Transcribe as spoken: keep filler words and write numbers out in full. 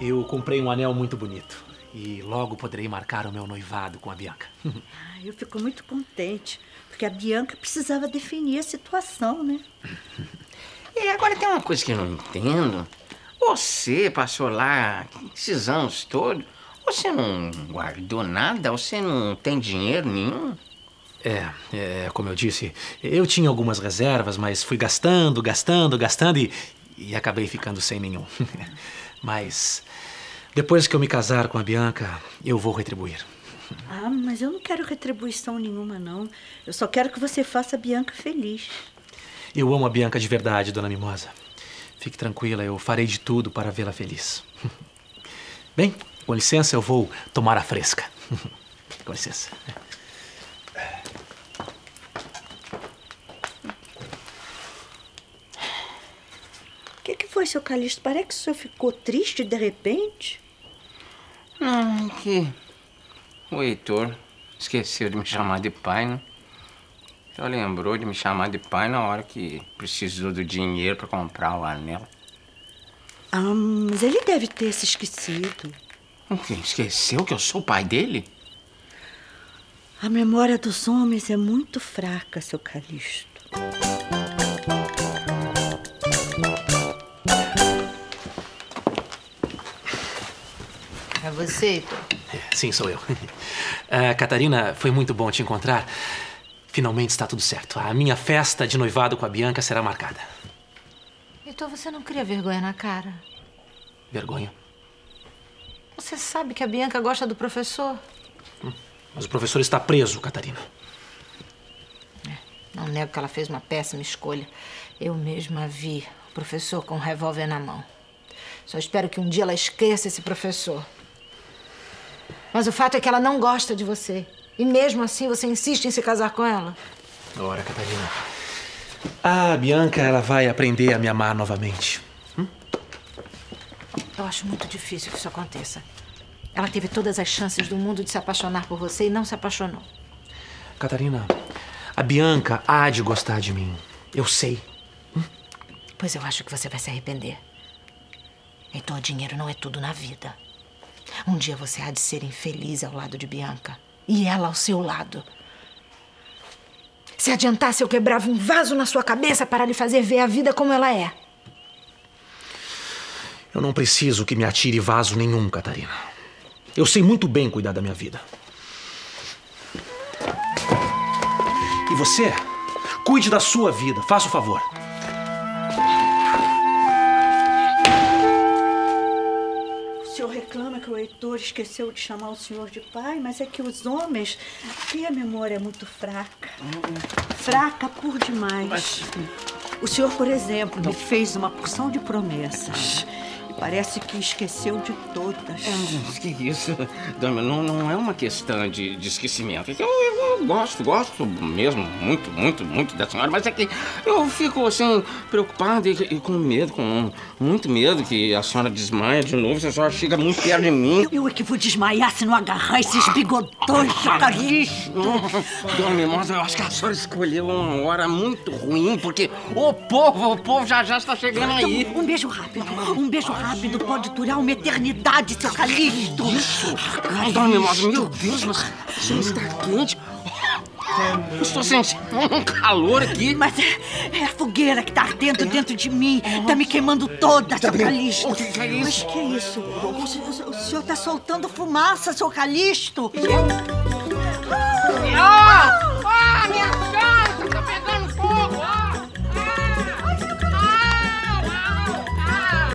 Eu comprei um anel muito bonito e logo poderei marcar o meu noivado com a Bianca. Ah, eu fico muito contente, porque a Bianca precisava definir a situação, né? E agora tem uma coisa que eu não entendo. Você passou lá esses anos todos, você não guardou nada, você não tem dinheiro nenhum? É, é, como eu disse, eu tinha algumas reservas, mas fui gastando, gastando, gastando e, e acabei ficando sem nenhum. Mas depois que eu me casar com a Bianca, eu vou retribuir. Ah, mas eu não quero retribuição nenhuma, não. Eu só quero que você faça a Bianca feliz. Eu amo a Bianca de verdade, dona Mimosa. Fique tranquila, eu farei de tudo para vê-la feliz. Bem, com licença, eu vou tomar a fresca. Com licença. O que, que foi, seu Calixto? Parece que o senhor ficou triste de repente. Não, é que o Heitor esqueceu de me chamar de pai, né? Só lembrou de me chamar de pai na hora que precisou do dinheiro para comprar o anel. Ah, mas ele deve ter se esquecido. O quê? Esqueceu que eu sou o pai dele? A memória dos homens é muito fraca, seu Calixto. É você, Heitor? Sim, sou eu. Uh, Catarina, foi muito bom te encontrar. Finalmente está tudo certo. A minha festa de noivado com a Bianca será marcada. Heitor, você não cria vergonha na cara? Vergonha? Você sabe que a Bianca gosta do professor? Hum, mas o professor está preso, Catarina. É, não nego que ela fez uma péssima escolha. Eu mesma vi o professor com um revólver na mão. Só espero que um dia ela esqueça esse professor. Mas o fato é que ela não gosta de você. E mesmo assim você insiste em se casar com ela. Ora, Catarina. A Bianca, ela vai aprender a me amar novamente. Hum? Eu acho muito difícil que isso aconteça. Ela teve todas as chances do mundo de se apaixonar por você e não se apaixonou. Catarina, a Bianca há de gostar de mim. Eu sei. Hum? Pois eu acho que você vai se arrepender. Então o dinheiro não é tudo na vida. Um dia você há de ser infeliz ao lado de Bianca. E ela ao seu lado. Se adiantasse, eu quebrava um vaso na sua cabeça para lhe fazer ver a vida como ela é. Eu não preciso que me atire vaso nenhum, Catarina. Eu sei muito bem cuidar da minha vida. E você, cuide da sua vida. Faça o favor. O senhor reclama que o Heitor esqueceu de chamar o senhor de pai, mas é que os homens têm a memória muito fraca. Fraca por demais. Mas... O senhor, por exemplo, me fez uma porção de promessas. E parece que esqueceu de todas. Ah, que isso? Dona, não, não é uma questão de, de esquecimento. Eu, eu gosto, gosto mesmo muito, muito, muito da senhora, mas é que eu fico, assim, preocupado e, e com medo, com muito medo que a senhora desmaia de novo, se a senhora chega muito perto de mim. Eu, eu é que vou desmaiar se não agarrar esses bigodões, seu Calixto. Dona Mimosa, eu acho que a senhora escolheu uma hora muito ruim, porque o povo, o povo já já está chegando aí. Então, um beijo rápido, um beijo rápido. Rápido, pode durar uma eternidade, seu Calixto. Ai, dona Mimosa, meu Deus, mas você está quente. Eu estou sentindo um calor aqui. Mas é, é a fogueira que está ardendo dentro de mim. Está me queimando toda, seu Calixto. O que é isso? Mas que é isso? O, o, o senhor está soltando fumaça, seu Calixto.